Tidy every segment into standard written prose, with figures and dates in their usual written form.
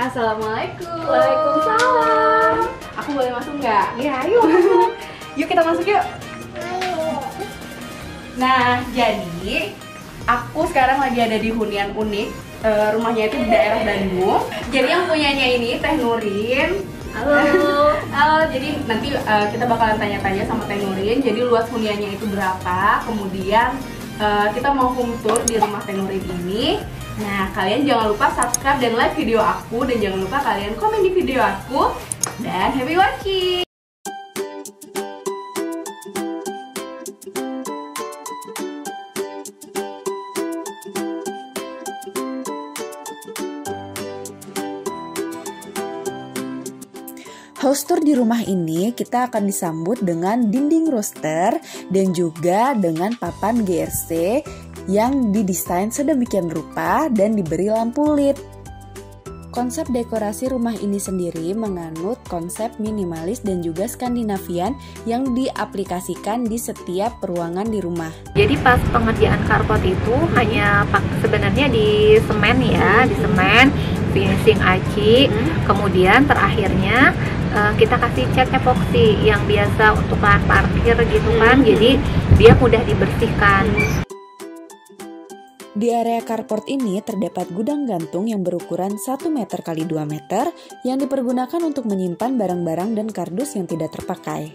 Assalamualaikum. Waalaikumsalam. Aku boleh masuk nggak? Iya, ayo. Yuk kita masuk yuk. Ayo. Nah, jadi aku sekarang lagi ada di hunian unik. Rumahnya itu di daerah Bandung. Jadi yang punyanya ini Teh Nurin. Halo. Jadi nanti kita bakalan tanya-tanya sama Teh Nurin. Jadi luas huniannya itu berapa? Kemudian kita mau home tour di rumah Teh Nurin ini. Nah, kalian jangan lupa subscribe dan like video aku. Dan jangan lupa kalian komen di video aku. Dan happy watching! House tour di rumah ini kita akan disambut dengan dinding roster dan juga dengan papan GRC yang didesain sedemikian rupa dan diberi lampu led. Konsep dekorasi rumah ini sendiri menganut konsep minimalis dan juga Scandinavian yang diaplikasikan di setiap ruangan di rumah. Jadi pas pengerjaan carport itu hanya sebenarnya di semen ya, di semen, finishing aci, kemudian terakhirnya kita kasih cat epoksi yang biasa untuk lahan parkir gitu kan, jadi dia mudah dibersihkan. Di area carport ini terdapat gudang gantung yang berukuran 1 meter kali 2 meter yang dipergunakan untuk menyimpan barang-barang dan kardus yang tidak terpakai.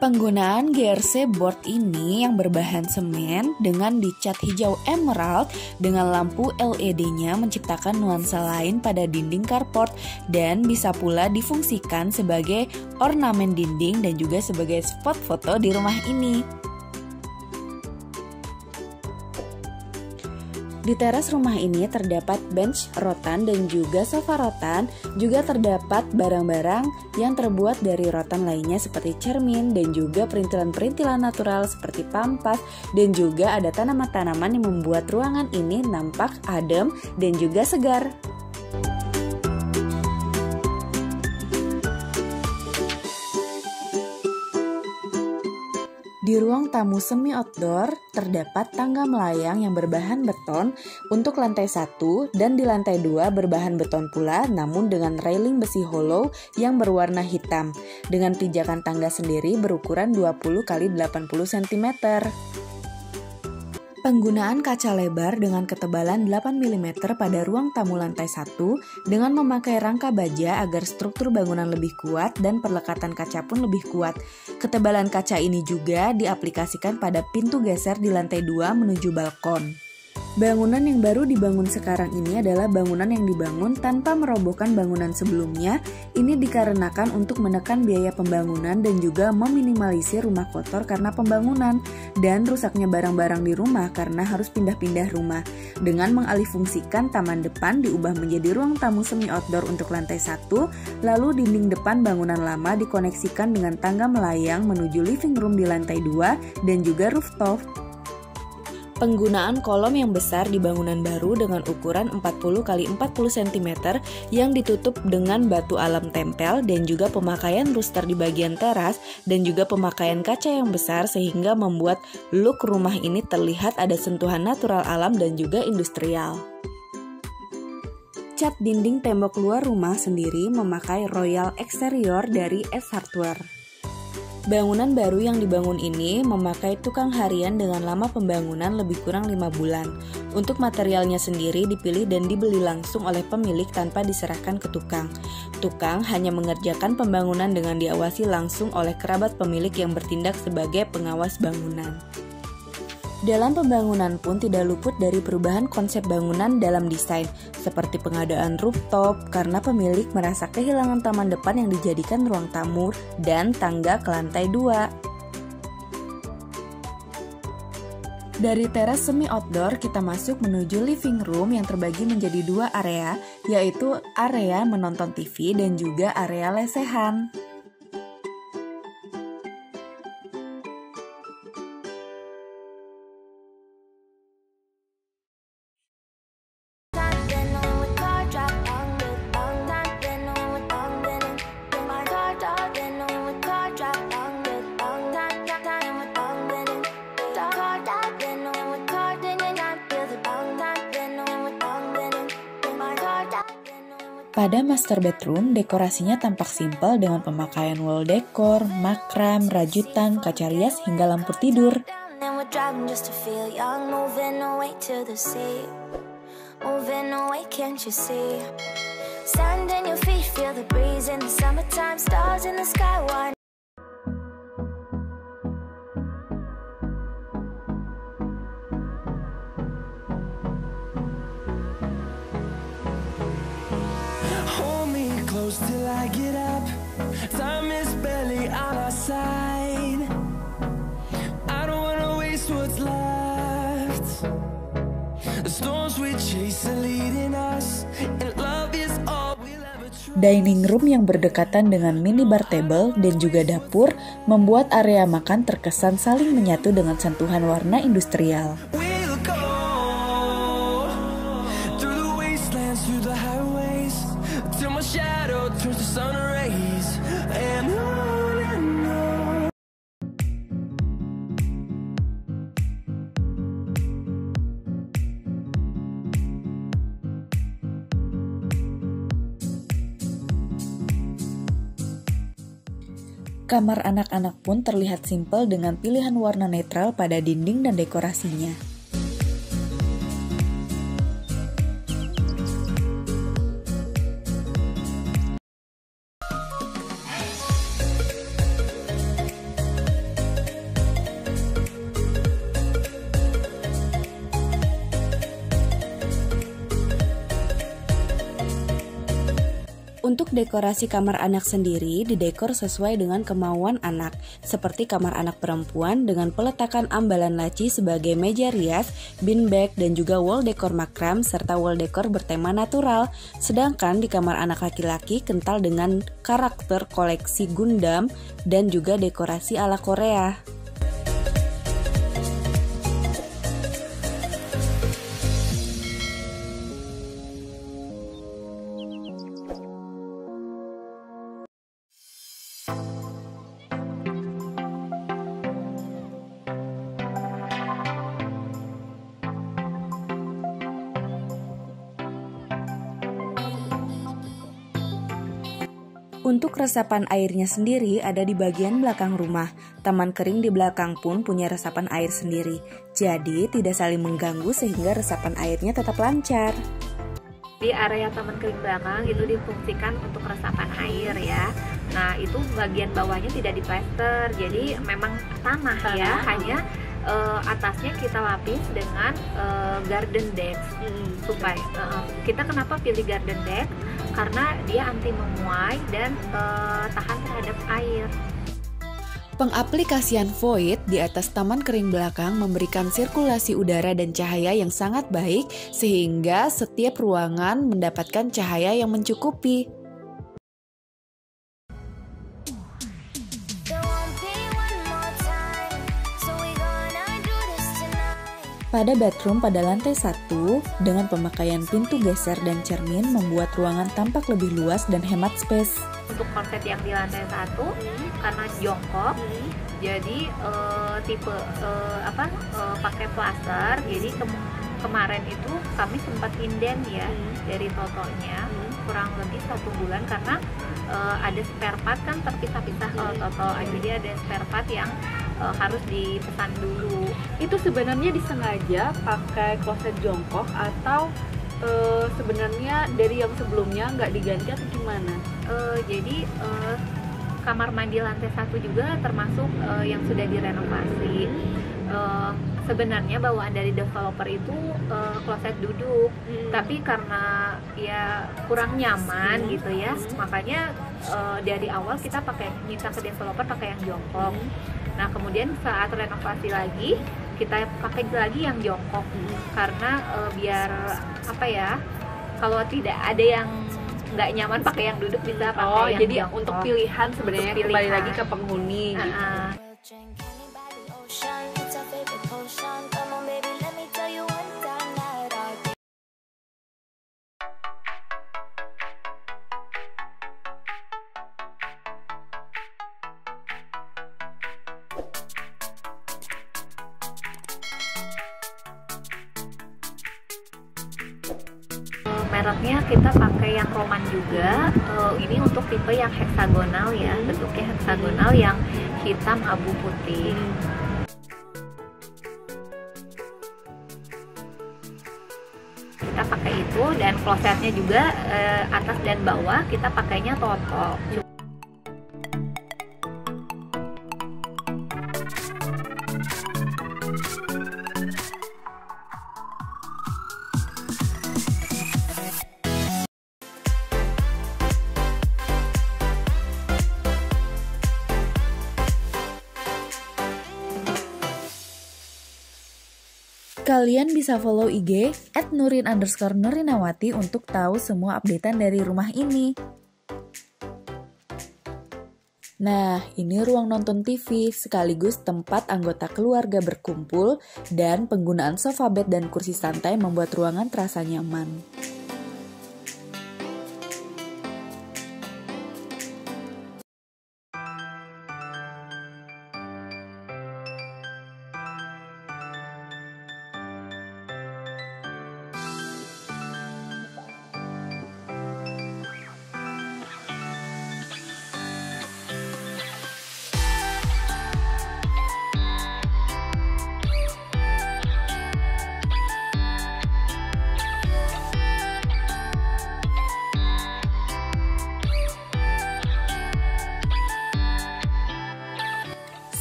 Penggunaan GRC board ini yang berbahan semen dengan dicat hijau emerald dengan lampu LED-nya menciptakan nuansa lain pada dinding carport dan bisa pula difungsikan sebagai ornamen dinding dan juga sebagai spot foto di rumah ini. Di teras rumah ini terdapat bench rotan dan juga sofa rotan, juga terdapat barang-barang yang terbuat dari rotan lainnya seperti cermin dan juga perintilan-perintilan natural seperti pampas dan juga ada tanaman-tanaman yang membuat ruangan ini nampak adem dan juga segar. Di ruang tamu semi outdoor, terdapat tangga melayang yang berbahan beton untuk lantai 1 dan di lantai 2 berbahan beton pula namun dengan railing besi hollow yang berwarna hitam dengan pijakan tangga sendiri berukuran 20 x 80 cm. Penggunaan kaca lebar dengan ketebalan 8 mm pada ruang tamu lantai 1 dengan memakai rangka baja agar struktur bangunan lebih kuat dan perlekatan kaca pun lebih kuat. Ketebalan kaca ini juga diaplikasikan pada pintu geser di lantai 2 menuju balkon. Bangunan yang baru dibangun sekarang ini adalah bangunan yang dibangun tanpa merobohkan bangunan sebelumnya. Ini dikarenakan untuk menekan biaya pembangunan dan juga meminimalisir rumah kotor karena pembangunan dan rusaknya barang-barang di rumah karena harus pindah-pindah rumah. Dengan mengalihfungsikan taman depan diubah menjadi ruang tamu semi outdoor untuk lantai 1, lalu dinding depan bangunan lama dikoneksikan dengan tangga melayang menuju living room di lantai 2 dan juga rooftop. Penggunaan kolom yang besar di bangunan baru dengan ukuran 40 x 40 cm yang ditutup dengan batu alam tempel dan juga pemakaian rooster di bagian teras dan juga pemakaian kaca yang besar sehingga membuat look rumah ini terlihat ada sentuhan natural alam dan juga industrial. Cat dinding tembok luar rumah sendiri memakai Royal Exterior dari S Hardware. Bangunan baru yang dibangun ini memakai tukang harian dengan lama pembangunan lebih kurang 5 bulan. Untuk materialnya sendiri dipilih dan dibeli langsung oleh pemilik tanpa diserahkan ke tukang. Tukang hanya mengerjakan pembangunan dengan diawasi langsung oleh kerabat pemilik yang bertindak sebagai pengawas bangunan. Dalam pembangunan pun tidak luput dari perubahan konsep bangunan dalam desain, seperti pengadaan rooftop karena pemilik merasa kehilangan taman depan yang dijadikan ruang tamu dan tangga ke lantai 2. Dari teras semi outdoor kita masuk menuju living room yang terbagi menjadi 2 area, yaitu area menonton TV dan juga area lesehan. Pada master bedroom, dekorasinya tampak simpel dengan pemakaian wall decor, makram, rajutan, kaca rias, hingga lampu tidur. Till I get up, time is barely on our side. I don't wanna waste what's left. The storms we chase are leading us, and love is all we'll ever try. Dining room yang berdekatan dengan mini bar table dan juga dapur membuat area makan terkesan saling menyatu dengan sentuhan warna industrial. Kamar anak-anak pun terlihat simpel dengan pilihan warna netral pada dinding dan dekorasinya. Untuk dekorasi kamar anak sendiri didekor sesuai dengan kemauan anak, seperti kamar anak perempuan dengan peletakan ambalan laci sebagai meja rias, bean bag, dan juga wall decor makram serta wall decor bertema natural. Sedangkan di kamar anak laki-laki kental dengan karakter koleksi Gundam dan juga dekorasi ala Korea. Untuk resapan airnya sendiri ada di bagian belakang rumah. Taman kering di belakang pun punya resapan air sendiri. Jadi tidak saling mengganggu sehingga resapan airnya tetap lancar. Di area taman kering belakang itu difungsikan untuk resapan air ya. Nah itu bagian bawahnya tidak diplester, jadi memang tanah ya, hanya atasnya kita lapis dengan garden dance. Supaya kita kenapa pilih garden dance? Karena dia anti memuai dan tahan terhadap air. Pengaplikasian void di atas taman kering belakang memberikan sirkulasi udara dan cahaya yang sangat baik sehingga setiap ruangan mendapatkan cahaya yang mencukupi. Pada bedroom pada lantai 1, dengan pemakaian pintu geser dan cermin membuat ruangan tampak lebih luas dan hemat space. Untuk konsep yang di lantai 1, karena jongkok, jadi tipe pakai plaster. Jadi kemarin itu kami sempat inden ya dari totonya kurang lebih 1 bulan karena ada spare part kan terpisah-pisah kalau toto. Jadi ada spare part yang harus dipesan dulu. Itu sebenarnya disengaja pakai kloset jongkok atau sebenarnya dari yang sebelumnya nggak diganti atau gimana? Jadi kamar mandi lantai 1 juga termasuk yang sudah direnovasi. Sebenarnya bawaan dari developer itu kloset duduk, tapi karena ya kurang nyaman gitu ya, makanya dari awal kita pakai minta ke developer pakai yang jongkok. Nah kemudian saat renovasi lagi kita pakai lagi yang jongkok karena biar apa ya, kalau tidak ada yang nggak nyaman pakai yang duduk bisa pakai yang jadi jongkok. Untuk pilihan sebenarnya kembali lagi ke penghuni. mereknya kita pakai yang Roman juga. Ini untuk tipe yang heksagonal ya, bentuknya heksagonal yang hitam abu putih. Kita pakai itu, dan klosetnya juga atas dan bawah kita pakainya total. Kalian bisa follow IG @nurin_nurinawati untuk tahu semua updatean dari rumah ini. Nah, ini ruang nonton TV sekaligus tempat anggota keluarga berkumpul, dan penggunaan sofa bed dan kursi santai membuat ruangan terasa nyaman.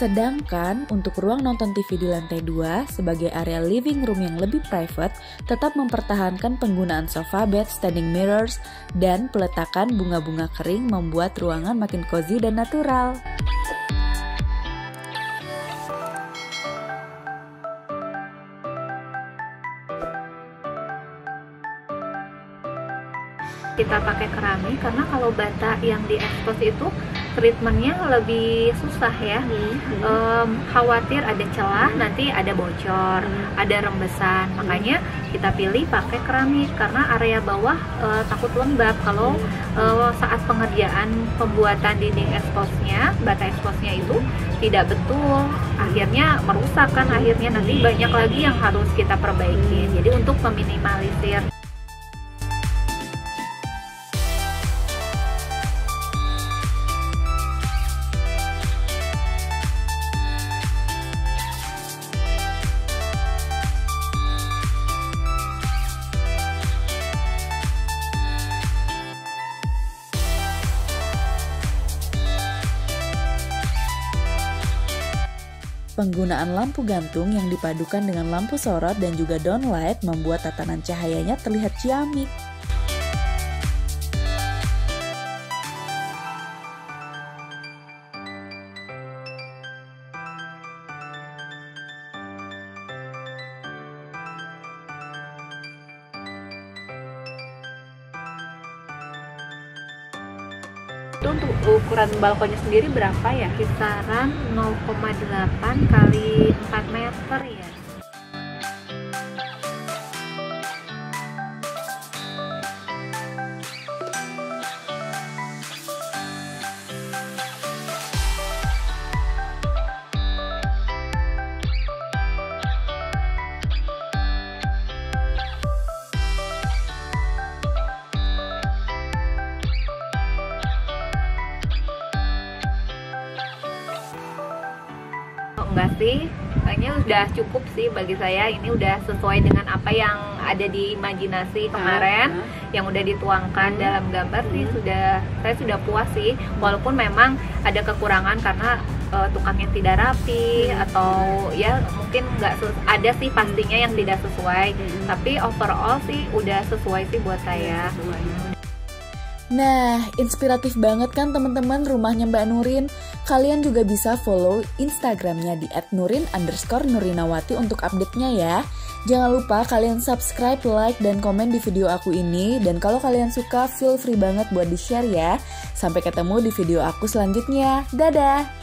Sedangkan untuk ruang nonton TV di lantai 2 sebagai area living room yang lebih private, tetap mempertahankan penggunaan sofa bed, standing mirrors, dan peletakan bunga-bunga kering membuat ruangan makin cozy dan natural. Kita pakai keramik karena kalau bata yang diekspos itu treatmentnya lebih susah ya, khawatir ada celah, nanti ada bocor, ada rembesan, makanya kita pilih pakai keramik karena area bawah takut lembab. Kalau saat pengerjaan pembuatan dinding eksposnya, bata eksposnya itu tidak betul, akhirnya merusak kan, akhirnya nanti banyak lagi yang harus kita perbaiki. Jadi untuk meminimalisir penggunaan lampu gantung yang dipadukan dengan lampu sorot dan juga downlight membuat tatanan cahayanya terlihat ciamik. Untuk ukuran balkonnya sendiri berapa ya? Kisaran 0,8 kali 4 meter ya. Enggak sih, kayaknya udah cukup sih bagi saya. Ini udah sesuai dengan apa yang ada di imajinasi kemarin, yang udah dituangkan dalam gambar sih. Saya sudah puas sih, walaupun memang ada kekurangan karena tukangnya tidak rapi, atau ya mungkin nggak ada sih pastinya yang tidak sesuai. Tapi overall sih udah sesuai sih buat saya. Nah, inspiratif banget kan teman-teman rumahnya Mbak Nurin? Kalian juga bisa follow Instagramnya di @nurin_nurinawati untuk update-nya ya. Jangan lupa kalian subscribe, like, dan komen di video aku ini. Dan kalau kalian suka, feel free banget buat di-share ya. Sampai ketemu di video aku selanjutnya. Dadah!